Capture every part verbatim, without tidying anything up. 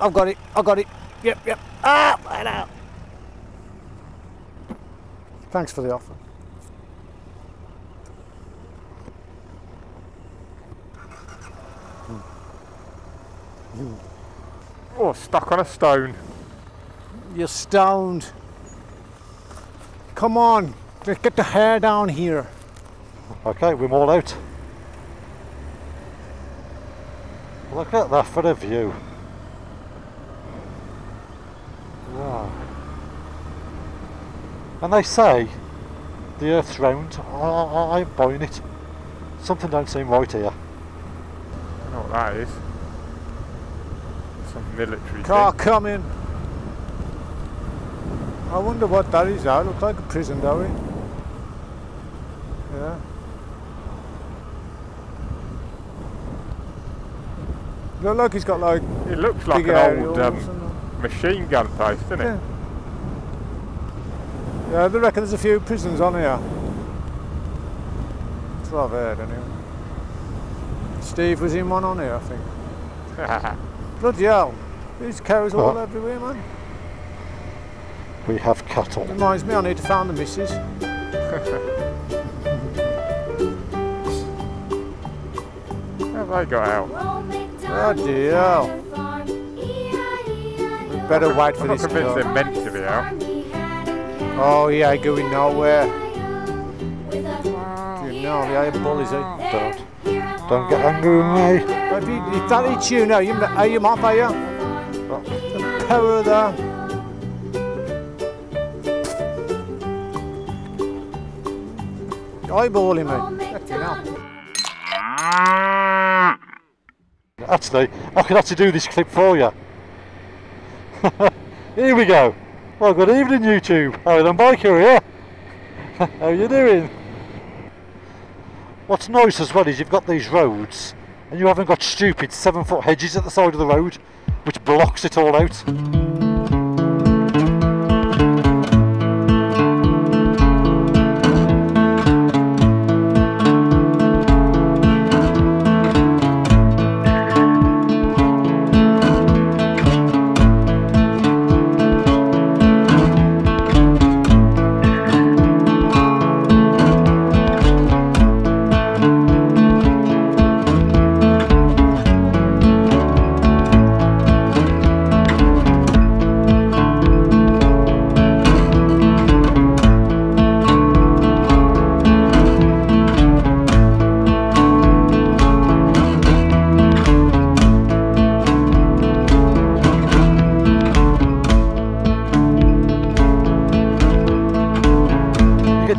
I've got it, I've got it. Yep, yep. Ah, right out. Thanks for the offer. Oh, stuck on a stone. You're stoned. Come on, let's get the hair down here. Okay, we're all out. Look at that for the view. Wow. And they say the earth's round. Oh, I'm buying it. Something don't seem right here. I don't know what that is. Some military car thing. Coming. I wonder what that is. That looks like a prison, don't it? Yeah. Look like he's got like. It looks like an old um, machine gun place, doesn't yeah. it? Yeah, they reckon there's a few prisons on here. That's what I've heard, anyway. Steve was in one on here, I think. Bloody hell, these cows are all everywhere, man. We have cattle. Reminds me I need to find the missus. How have I got out? Bloody hell. We better wait for this car. I'm not convinced they're meant to be out. Oh, yeah, going nowhere. Do you know, the old bullies out. Don't. Don't get angry with me. But if, you, if that hits you now, you, are you off, are you? Oh. The power of that. Eyeballing me. Fucking hell. Actually, I could actually do this clip for you. Here we go. Well, good evening, YouTube. How are you, biker here? How you doing? What's nice as well is you've got these roads and you haven't got stupid seven foot hedges at the side of the road which blocks it all out.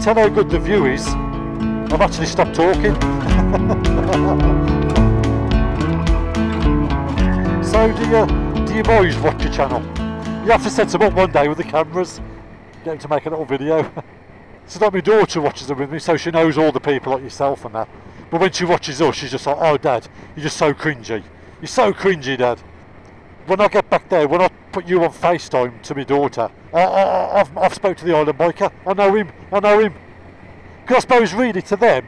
Tell how good the view is. I've actually stopped talking. So do you, do you boys watch your channel? You have to set them up one day with the cameras. Get them to make a little video. So that my daughter watches them with me, so she knows all the people like yourself and that. But when she watches us, she's just like, oh Dad, you're just so cringy. You're so cringy, Dad. When I get back there, when I put you on FaceTime to my daughter, I, I, I've, I've spoke to the island biker, I know him, I know him. Because I suppose really to them,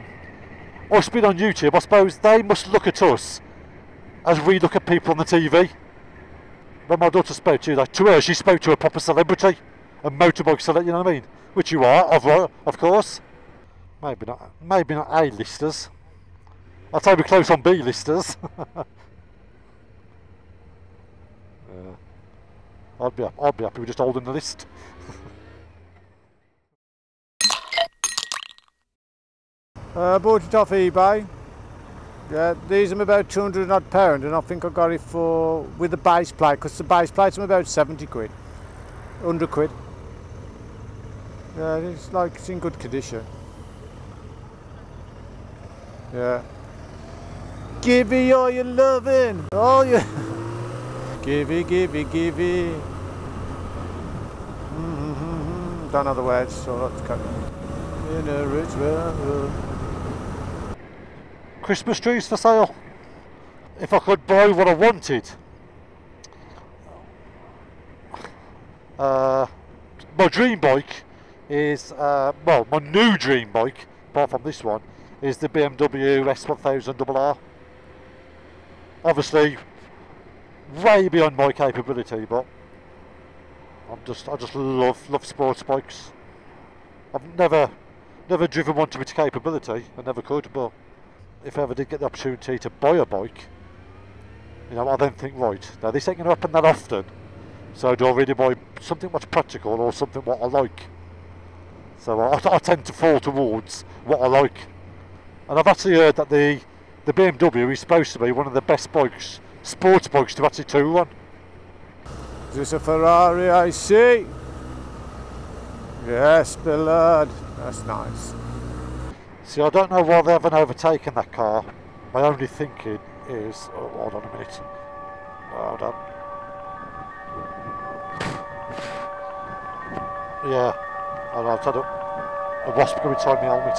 us being on YouTube, I suppose they must look at us as we look at people on the T V. When my daughter spoke to you, like, to her she spoke to a proper celebrity, a motorbike celebrity, you know what I mean? Which you are, of, of course. Maybe not, maybe not A-listers. I'd say we're close on B-listers. I'd be, I'd be happy with just holding the list. uh, bought it off eBay. Yeah, these are about two hundred odd pound, and I think I got it for with the base plate, because the base plate's about seventy quid, one hundred quid. Yeah, it's like it's in good condition. Yeah. Give me all your loving, all your. Givey, givey, givey. Mm-hmm. Don't know the words, so that's kind of. In a rich world. Christmas trees for sale. If I could buy what I wanted, uh, my dream bike is uh, well, my new dream bike, apart from this one, is the B M W S one thousand R R. Obviously. way beyond my capability, but I'm just I just love love sports bikes. I've never never driven one to its capability. I never could, but if I ever did get the opportunity to buy a bike, you know, I then think, right, now this ain't going to happen that often, so do I really buy something what's practical or something what I like? So I, I tend to fall towards what I like. And I've actually heard that the the B M W is supposed to be one of the best bikes, sports bikes, to actually tour on. Is this a Ferrari I see? Yes, Billard. That's nice. See, I don't know why they haven't overtaken that car. My only thinking is... Oh, hold on a minute. Hold on. Yeah. Oh, no, I've had a, a wasp go inside my helmet.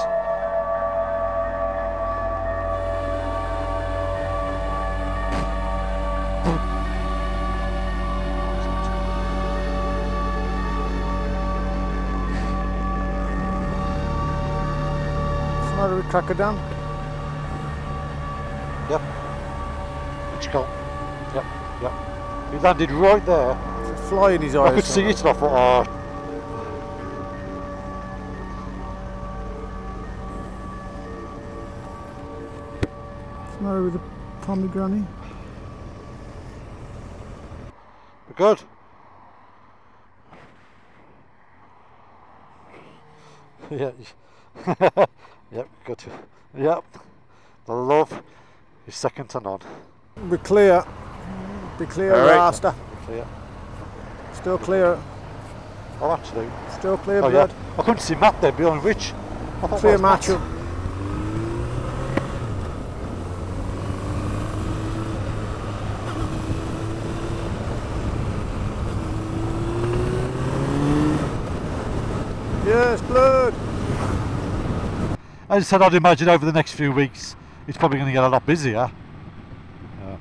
What's the matter with Cracker Dam? Yep. It's gone. Yep, yep. He landed right there. There's a fly in his eyes. I could see it and I thought, oh. With a pomegranate. We're good. Yeah. Yep, good. Yep. The love is second to none. We're clear. Be clear, right. Rasta. Clear. Still clear. Oh, actually. Still clear, oh, blood. Yeah. I couldn't see Matt there beyond which. Clear match. Matt. Yes, blood! As I said, I'd imagine over the next few weeks it's probably going to get a lot busier. Um,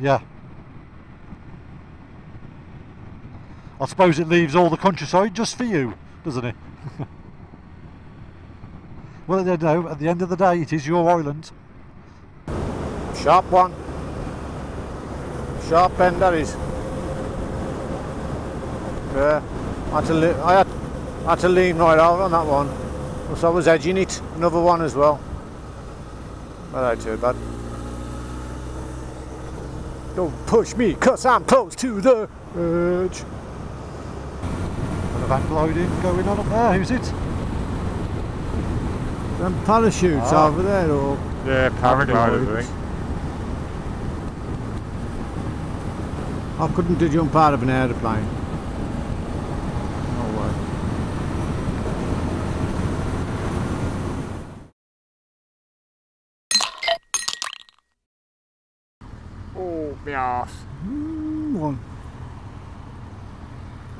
yeah. I suppose it leaves all the countryside just for you, doesn't it? Well, you know, at the end of the day, it is your island. Sharp one. Sharp bend, that is. Yeah. I had, to I, had, I had to lean right out on that one, because I was edging it, another one as well. Not too bad. Don't push me, because I'm close to the edge. Got a van gliding going on up there, who's it? Them parachutes ah. over there, or? Yeah, paragliders, I think. I couldn't do jump out of an aeroplane. Mm, one.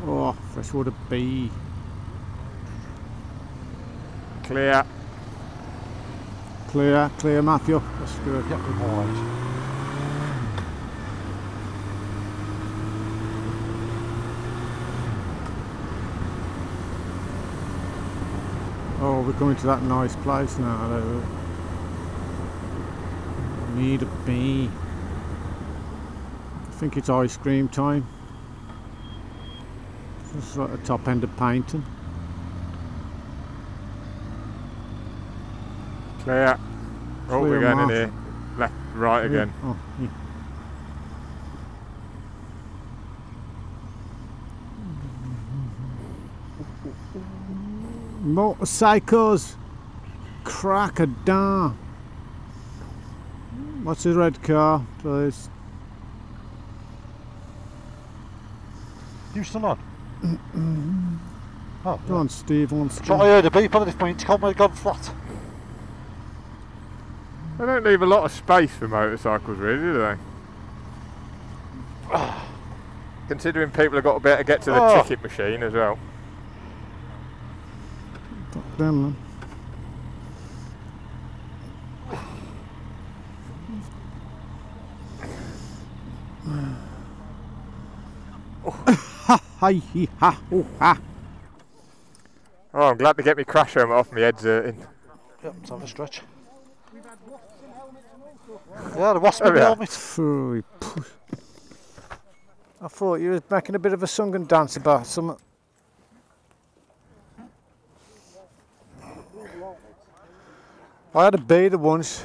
Oh, freshwater bee. Clear. Clear, clear, Matthew. That's good. Yep, good boys. Oh, we're coming to that nice place now, though. Need a bee. I think it's ice cream time. This is like the top end of painting. Clear. Oh, we're going in here. Left, right again. Oh, yeah. Motorcycles. Crack a damn. What's the red car, please? You still on? Oh, go yeah. on, Steve. On, Steve. I heard a beep at this point. It's gone flat. They don't leave a lot of space for motorcycles, really, do they? Considering people have got to be able to get to the oh. ticket machine as well. Fuck them, man. Ha hi hi ha oh ha. Oh, I'm glad to get me crash helmet off, my head's hurting. Yep, it's on the stretch. We've had and helmets and all Yeah, the wasp in the helmet. I thought you was making a bit of a song and dance about something. I had a beater once.